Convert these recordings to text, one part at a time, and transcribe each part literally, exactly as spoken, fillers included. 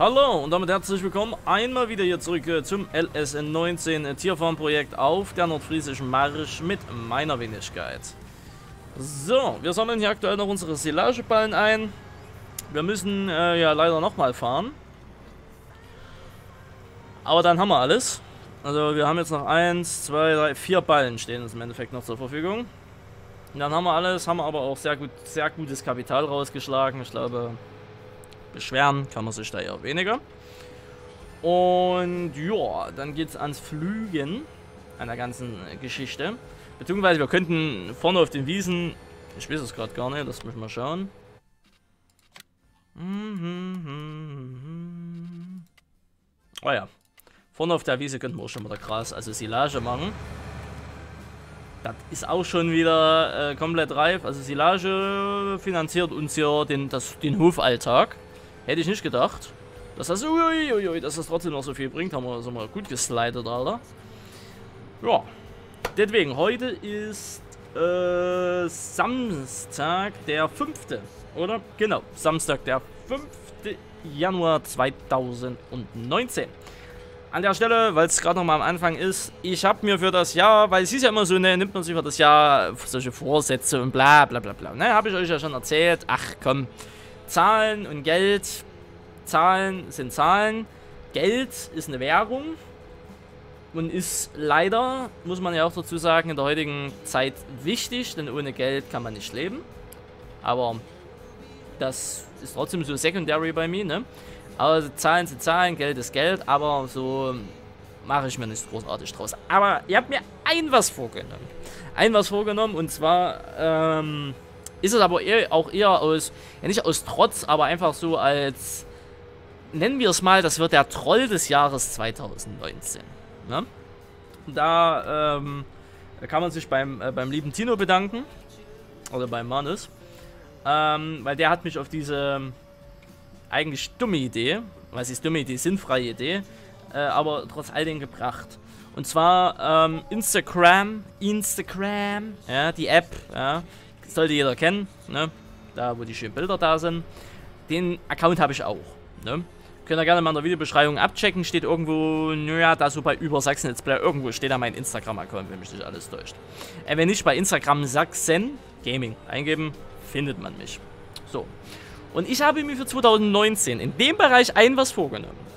Hallo und damit herzlich willkommen einmal wieder hier zurück äh, zum L S neunzehn äh, Tierfarmprojekt auf der Nordfriesischen Marsch mit meiner Wenigkeit. So, wir sammeln hier aktuell noch unsere Silageballen ein. Wir müssen äh, ja leider nochmal fahren. Aber dann haben wir alles. Also wir haben jetzt noch eins, zwei, drei, vier Ballen stehen uns im Endeffekt noch zur Verfügung. Und dann haben wir alles, haben wir aber auch sehr gut, sehr gutes Kapital rausgeschlagen. Ich glaube, beschweren kann man sich da eher weniger. Und ja, dann geht's ans Flügen an der ganzen Geschichte. Beziehungsweise wir könnten vorne auf den Wiesen, ich weiß es gerade gar nicht, lasst mich mal schauen. Oh ja, vorne auf der Wiese könnten wir auch schon mal Gras, also Silage machen. Das ist auch schon wieder äh, komplett reif. Also Silage finanziert uns hier den, das, den Hofalltag. Hätte ich nicht gedacht, dass das, ui, ui, ui, dass das trotzdem noch so viel bringt. Haben wir also mal gut geslidet, Alter. Ja, deswegen, heute ist äh, Samstag der fünfte, oder? Genau, Samstag der fünfte Januar zweitausendneunzehn. An der Stelle, weil es gerade noch mal am Anfang ist, ich habe mir für das Jahr, weil es hieß ja immer so, ne, nimmt man sich für das Jahr solche Vorsätze und bla bla bla bla. Ne, habe ich euch ja schon erzählt. Ach komm. Zahlen und Geld, Zahlen sind Zahlen, Geld ist eine Währung und ist leider, muss man ja auch dazu sagen, in der heutigen Zeit wichtig, denn ohne Geld kann man nicht leben, aber das ist trotzdem so secondary bei mir, ne? Also Zahlen sind Zahlen, Geld ist Geld, aber so mache ich mir nichts großartig draus. Aber ihr habt mir ein was vorgenommen, ein was vorgenommen und zwar, ähm... ist es aber eher, auch eher aus, ja nicht aus Trotz, aber einfach so als, nennen wir es mal, das wird der Troll des Jahres zweitausendneunzehn. Ne? Da ähm, kann man sich beim, äh, beim lieben Tino bedanken, oder beim Manus, ähm, weil der hat mich auf diese eigentlich dumme Idee, was ist dumme Idee, sinnfreie Idee, äh, aber trotz all dem gebracht. Und zwar ähm, Instagram, Instagram, ja, die App, ja. Sollte jeder kennen, ne? Da wo die schönen Bilder da sind. Den Account habe ich auch, ne? Könnt ihr gerne mal in der Videobeschreibung abchecken, steht irgendwo, naja, da so bei über SachsenLetsPlayer irgendwo steht da mein Instagram-Account, wenn mich nicht alles täuscht. Äh, wenn nicht, bei Instagram Sachsen Gaming eingeben, findet man mich. So. Und ich habe mir für zweitausendneunzehn in dem Bereich ein was vorgenommen.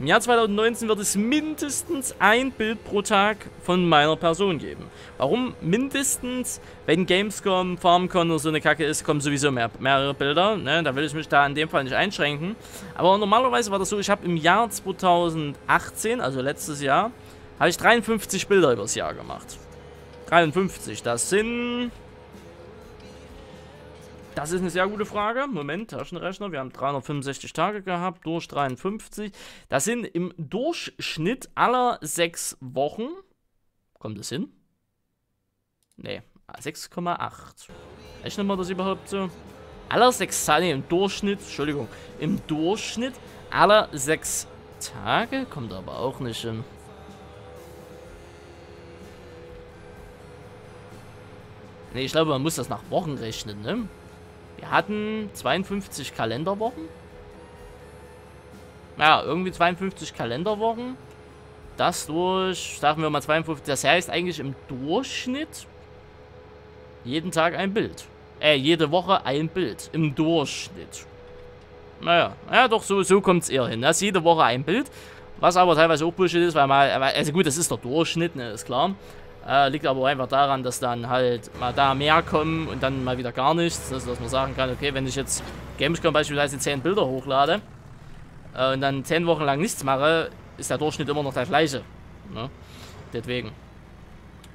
Im Jahr zweitausendneunzehn wird es mindestens ein Bild pro Tag von meiner Person geben. Warum mindestens? Wenn Gamescom, Farmcon oder so eine Kacke ist, kommen sowieso mehr, mehrere Bilder. Ne? Da will ich mich da in dem Fall nicht einschränken. Aber normalerweise war das so, ich habe im Jahr zweitausendachtzehn, also letztes Jahr, habe ich dreiundfünfzig Bilder übers Jahr gemacht. dreiundfünfzig, das sind... Das ist eine sehr gute Frage. Moment, Taschenrechner. Wir haben dreihundertfünfundsechzig Tage gehabt, durch dreiundfünfzig. Das sind im Durchschnitt aller sechs Wochen. Kommt das hin? Nee, sechs Komma acht. Rechnet man das überhaupt so? Aller sechs Tage, nee, im Durchschnitt, Entschuldigung, im Durchschnitt aller sechs Tage? Kommt aber auch nicht hin. Nee, ich glaube, man muss das nach Wochen rechnen, ne? Wir hatten zweiundfünfzig Kalenderwochen. Ja, irgendwie zweiundfünfzig Kalenderwochen. Das durch, sagen wir mal zweiundfünfzig, das heißt eigentlich im Durchschnitt jeden Tag ein Bild. Äh, jede Woche ein Bild. Im Durchschnitt. Naja, naja doch, so, so kommt es eher hin. Das ist jede Woche ein Bild. Was aber teilweise auch Bullshit ist, weil mal, also gut, das ist der Durchschnitt, ne, ist klar. Äh, liegt aber einfach daran, dass dann halt mal da mehr kommen und dann mal wieder gar nichts. Also dass man sagen kann, okay, wenn ich jetzt Gamescom beispielsweise zehn Bilder hochlade äh, und dann zehn Wochen lang nichts mache, ist der Durchschnitt immer noch der gleiche. Ne? Deswegen.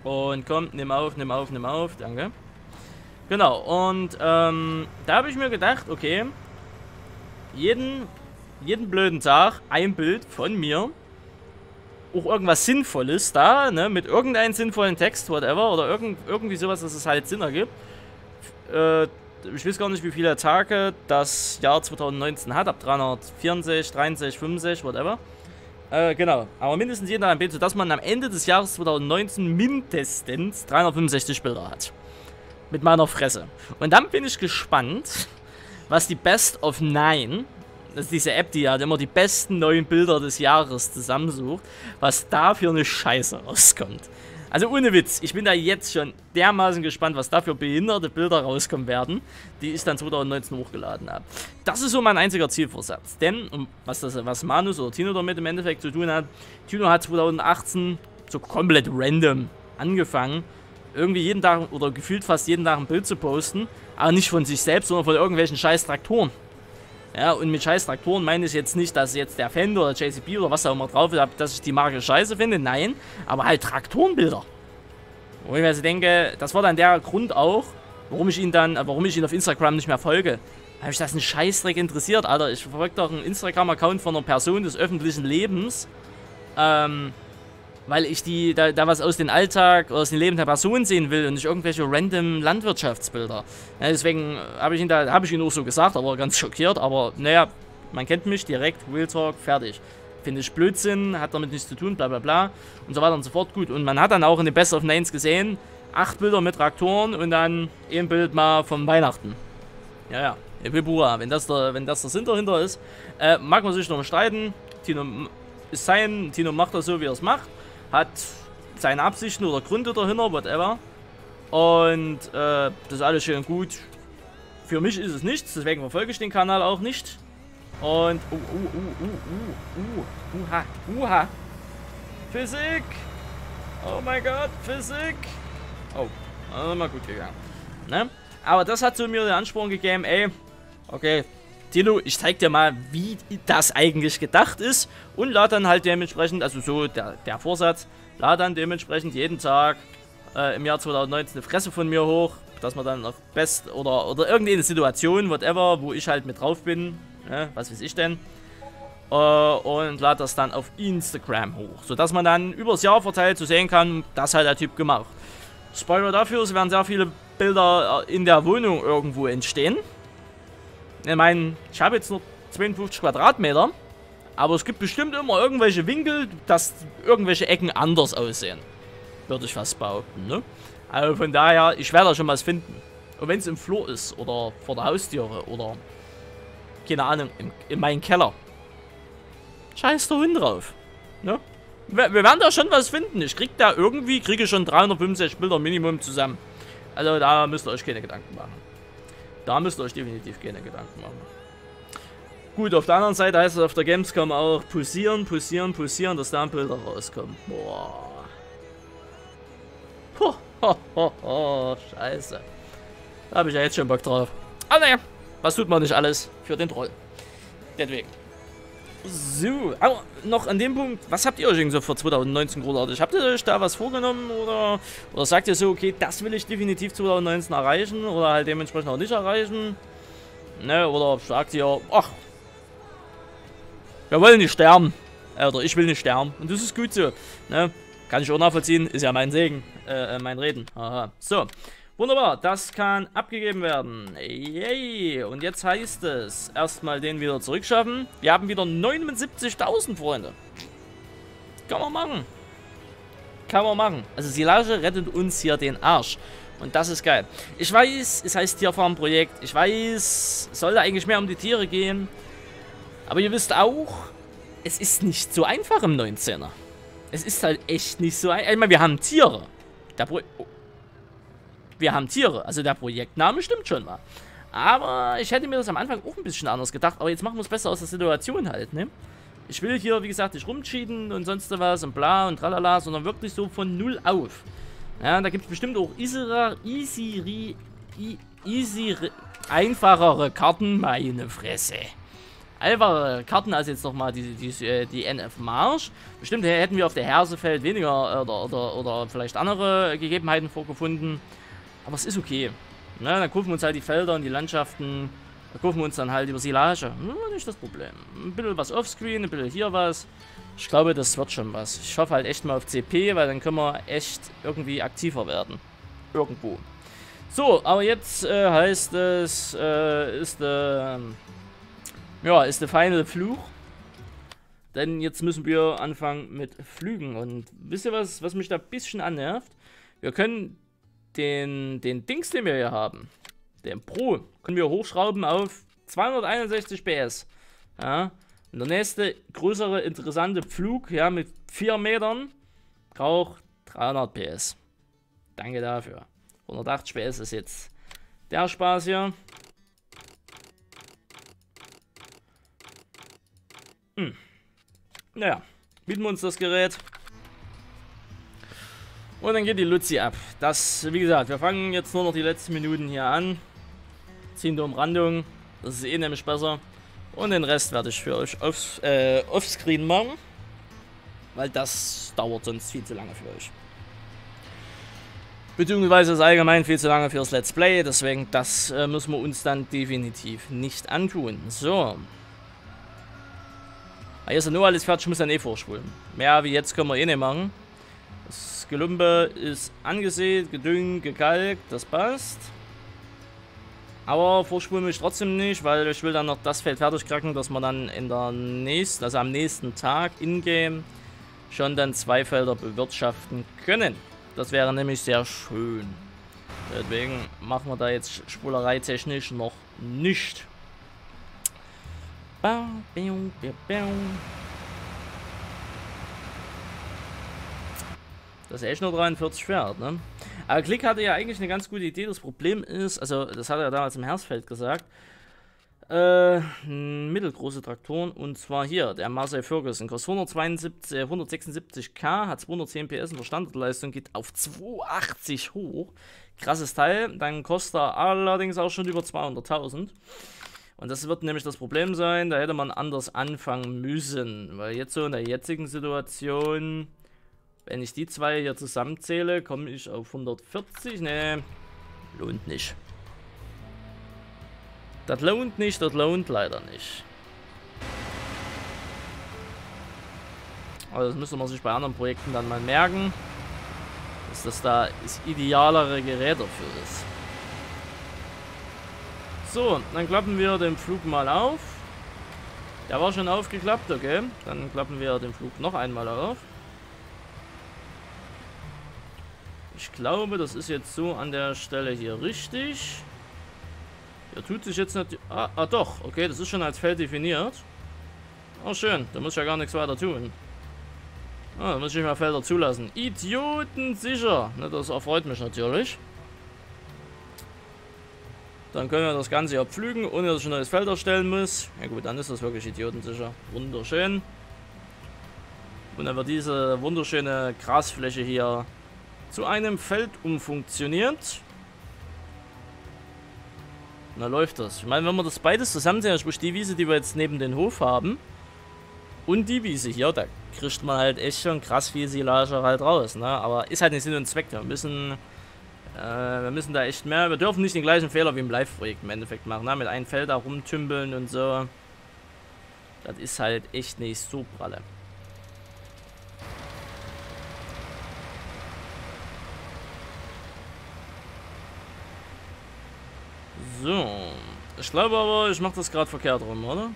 Und komm, nimm auf, nimm auf, nimm auf, danke. Genau, und ähm, da habe ich mir gedacht, okay, jeden, jeden blöden Tag ein Bild von mir. Auch irgendwas Sinnvolles da, ne, mit irgendeinem sinnvollen Text, whatever, oder irgend, irgendwie sowas, dass es halt Sinn ergibt. Äh, ich weiß gar nicht, wie viele Tage das Jahr zweitausendneunzehn hat, ab dreihundertvierundsechzig, dreiundsechzig, fünfundsechzig, whatever. Äh, genau, aber mindestens jeden Tag ein Bild, sodass man am Ende des Jahres zweitausendneunzehn mindestens dreihundertfünfundsechzig Bilder hat. Mit meiner Fresse. Und dann bin ich gespannt, was die Best of Nine Das ist diese App, die halt immer die besten neuen Bilder des Jahres zusammensucht, was da für eine Scheiße rauskommt. Also ohne Witz, ich bin da jetzt schon dermaßen gespannt, was da für behinderte Bilder rauskommen werden, die ich dann zwanzig neunzehn hochgeladen habe. Das ist so mein einziger Zielvorsatz, denn, um, was, das, was Manus oder Tino damit im Endeffekt zu tun hat, Tino hat zwanzig achtzehn so komplett random angefangen, irgendwie jeden Tag oder gefühlt fast jeden Tag ein Bild zu posten, aber nicht von sich selbst, sondern von irgendwelchen scheiß Traktoren. Ja, und mit scheiß Traktoren meine ich jetzt nicht, dass jetzt der Fender oder J C B oder was da immer drauf ist, dass ich die Marke scheiße finde, nein, aber halt Traktorenbilder. Wo ich mir also denke, das war dann der Grund auch, warum ich ihn dann, warum ich ihn auf Instagram nicht mehr folge. Habe ich das einen Scheißdreck interessiert, Alter? Ich verfolge doch einen Instagram-Account von einer Person des öffentlichen Lebens, ähm, weil ich die, da, da was aus dem Alltag oder aus dem Leben der Person sehen will und nicht irgendwelche random Landwirtschaftsbilder. Ja, deswegen habe ich ihn da, habe ich ihn auch so gesagt, aber ganz schockiert, aber naja, man kennt mich direkt, Real Talk, fertig. Finde ich Blödsinn, hat damit nichts zu tun, bla bla bla und so weiter und so fort. Gut, und man hat dann auch in den Best of Nines gesehen, acht Bilder mit Traktoren und dann ein Bild mal vom Weihnachten. Ja, ja, wenn das der, wenn das der Sinn dahinter ist, äh, mag man sich noch streiten, Tino ist sein, Tino macht das so, wie er es macht. Hat seine Absichten oder Gründe dahinter, whatever. Und äh, das ist alles schön und gut. Für mich ist es nichts, deswegen verfolge ich den Kanal auch nicht. Und. Uh, uh, uh, uh, uh, uh, uha, uha. Physik! Oh mein Gott, Physik! Oh, das ist mal gut gegangen. Ne? Aber das hat so mir den Ansporn gegeben, ey. Okay. Tino, ich zeig dir mal, wie das eigentlich gedacht ist und lade dann halt dementsprechend, also so der, der Vorsatz, lade dann dementsprechend jeden Tag äh, im Jahr zwanzig neunzehn eine Fresse von mir hoch, dass man dann auf Best oder, oder irgendeine Situation, whatever, wo ich halt mit drauf bin, ne, was weiß ich denn, äh, und lade das dann auf Instagram hoch, sodass man dann übers Jahr verteilt so sehen kann, das hat der Typ gemacht. Spoiler dafür, es werden sehr viele Bilder in der Wohnung irgendwo entstehen. Ich meine, ich habe jetzt nur zweiundfünfzig Quadratmeter, aber es gibt bestimmt immer irgendwelche Winkel, dass irgendwelche Ecken anders aussehen. Würde ich fast behaupten, ne? Also von daher, ich werde da schon was finden. Und wenn es im Flur ist oder vor der Haustüre oder, keine Ahnung, in, in meinem Keller. Scheiß der Hund drauf, ne? Wir, wir werden da schon was finden. Ich krieg da irgendwie, kriege schon dreihundertfünfundsechzig Bilder Minimum zusammen. Also da müsst ihr euch keine Gedanken machen. Da müsst ihr euch definitiv keine Gedanken machen. Gut, auf der anderen Seite heißt es auf der Gamescom auch pulsieren, pulsieren, pulsieren, dass da ein Bilder rauskommen. Boah. Ho, ho, ho, ho, scheiße. Da habe ich ja jetzt schon Bock drauf. Aber naja, was tut man nicht alles für den Troll. Deswegen. So, aber noch an dem Punkt, was habt ihr euch denn so für zwanzig neunzehn großartig? Habt ihr euch da was vorgenommen oder, oder sagt ihr so, okay, das will ich definitiv zwanzig neunzehn erreichen oder halt dementsprechend auch nicht erreichen? Ne, oder sagt ihr, ach, wir wollen nicht sterben. Oder ich will nicht sterben. Und das ist gut so. Ne, kann ich auch nachvollziehen, ist ja mein Segen, äh, mein Reden. Aha, so. Wunderbar, das kann abgegeben werden. Yay! Und jetzt heißt es, erstmal den wieder zurückschaffen. Wir haben wieder neunundsiebzigtausend, Freunde. Kann man machen. Kann man machen. Also Silage rettet uns hier den Arsch. Und das ist geil. Ich weiß, es heißt Tierfarmprojekt. Ich weiß, es sollte eigentlich mehr um die Tiere gehen. Aber ihr wisst auch, es ist nicht so einfach im neunzehner. Es ist halt echt nicht so einfach. Ich meine, wir haben Tiere. Da Wir haben Tiere, also der Projektname stimmt schon mal. Aber ich hätte mir das am Anfang auch ein bisschen anders gedacht, aber jetzt machen wir es besser aus der Situation halt, ne? Ich will hier, wie gesagt, nicht rumcheaten und sonst was und bla und tralala, sondern wirklich so von null auf. Ja, da gibt es bestimmt auch easier, easier, easier, einfachere Karten, meine Fresse. Einfachere Karten als jetzt nochmal die, die, die N F Marsch. Bestimmt hätten wir auf der Hersfeld weniger oder, oder, oder vielleicht andere Gegebenheiten vorgefunden. Aber es ist okay. Na, dann kaufen wir uns halt die Felder und die Landschaften. Da kaufen wir uns dann halt über Silage. Hm, nicht das Problem. Ein bisschen was offscreen, ein bisschen hier was. Ich glaube, das wird schon was. Ich hoffe halt echt mal auf C P, weil dann können wir echt irgendwie aktiver werden. Irgendwo. So, aber jetzt äh, heißt es, äh, ist der, äh, ja, ist der final Fluch. Denn jetzt müssen wir anfangen mit Flügen. Und wisst ihr was, was mich da ein bisschen annervt? Wir können Den, den Dings, den wir hier haben, den Pro, können wir hochschrauben auf zweihunderteinundsechzig P S. Ja. Und der nächste größere interessante Pflug, ja, mit vier Metern, auch dreihundert P S. Danke dafür. hundertachtzig P S ist jetzt der Spaß hier. Hm. Naja, bieten wir uns das Gerät. Und dann geht die Luzi ab. Das, wie gesagt, wir fangen jetzt nur noch die letzten Minuten hier an. Ziehen die Umrandung. Das ist eh nämlich besser. Und den Rest werde ich für euch aufs, äh, offscreen machen. Weil das dauert sonst viel zu lange für euch. Beziehungsweise ist allgemein viel zu lange fürs Let's Play. Deswegen, das äh, müssen wir uns dann definitiv nicht antun. So. Hier ist nur alles fertig, ich muss dann eh vorspulen. Mehr wie jetzt können wir eh nicht machen. Das Gelumpe ist angesät, gedüngt, gekalkt, das passt. Aber vorspulen will ich trotzdem nicht, weil ich will dann noch das Feld fertig kracken, dass man dann in der nächsten, also am nächsten Tag in-game schon dann zwei Felder bewirtschaften können. Das wäre nämlich sehr schön. Deswegen machen wir da jetzt spulereitechnisch noch nicht. Das ist echt nur dreiundvierzig Pferd, ne? Aber Klick hatte ja eigentlich eine ganz gute Idee. Das Problem ist, also das hat er ja damals im Hersfeld gesagt, äh, mittelgroße Traktoren, und zwar hier, der Massey Ferguson, kostet hundertsechsundsiebzig K, hat zweihundertzehn P S und der Standardleistung geht auf zweihundertachtzig hoch. Krasses Teil, dann kostet er allerdings auch schon über zweihunderttausend. Und das wird nämlich das Problem sein, da hätte man anders anfangen müssen. Weil jetzt so in der jetzigen Situation, wenn ich die zwei hier zusammenzähle, komme ich auf hundertvierzig. Ne, lohnt nicht. Das lohnt nicht, das lohnt leider nicht. Aber das müsste man sich bei anderen Projekten dann mal merken, dass das da das idealere Gerät dafür ist. So, dann klappen wir den Flug mal auf. Der war schon aufgeklappt, okay. Dann klappen wir den Flug noch einmal auf. Ich glaube, das ist jetzt so an der Stelle hier richtig. Der tut sich jetzt nicht... Ah, ah doch, okay, das ist schon als Feld definiert. Oh schön, da muss ich ja gar nichts weiter tun. Ah, da muss ich nicht mal Felder zulassen. Idioten sicher. Ne, das erfreut mich natürlich. Dann können wir das Ganze ja pflügen, ohne dass ich ein neues Feld erstellen muss. Ja gut, dann ist das wirklich idiotensicher. Wunderschön. Und dann wird diese wunderschöne Grasfläche hier zu einem Feld umfunktioniert. Und da läuft das. Ich meine, wenn wir das beides zusammenzählen, sprich die Wiese, die wir jetzt neben den Hof haben, und die Wiese hier, da kriegt man halt echt schon krass viel Silage halt raus. Ne? Aber ist halt nicht Sinn und Zweck. Wir müssen... Äh, wir müssen da echt mehr, wir dürfen nicht den gleichen Fehler wie im Live-Projekt im Endeffekt machen, ne? Mit einem Feld da rumtümpeln und so. Das ist halt echt nicht so pralle. So, ich glaube aber, ich mache das gerade verkehrt rum, oder?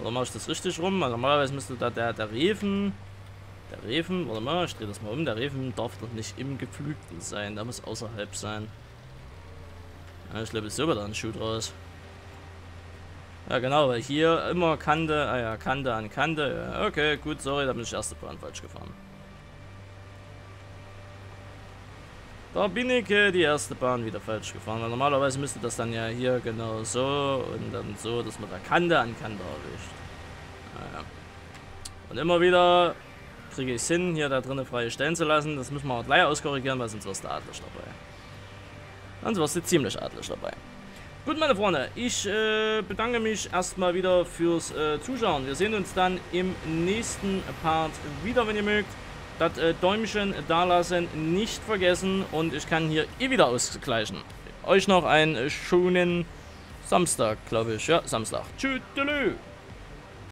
Oder mache ich das richtig rum? Also normalerweise müsste da der, der Reifen... Der Reifen, warte mal, ich drehe das mal um. Der Reifen darf doch nicht im Gepflügten sein, der muss außerhalb sein. Ja, ich glaube, es ist sogar da ein Schuh draus. Ja, genau, weil hier immer Kante, ah ja, Kante an Kante. Ja, okay, gut, sorry, da bin ich erste Bahn falsch gefahren. Da bin ich äh, die erste Bahn wieder falsch gefahren, weil normalerweise müsste das dann ja hier genau so und dann so, dass man da Kante an Kante erwischt. Ja. Und immer wieder kriege ich es hin, hier da drinnen freie Stellen zu lassen. Das müssen wir auch gleich auskorrigieren, weil sonst wirst du adlig dabei. Sonst wirst du ziemlich adlig dabei. Gut, meine Freunde, ich äh, bedanke mich erstmal wieder fürs äh, Zuschauen. Wir sehen uns dann im nächsten Part wieder, wenn ihr mögt. Das äh, Däumchen da lassen, nicht vergessen. Und ich kann hier eh wieder ausgleichen. Euch noch einen schönen Samstag, glaube ich. Ja, Samstag. Tschüss.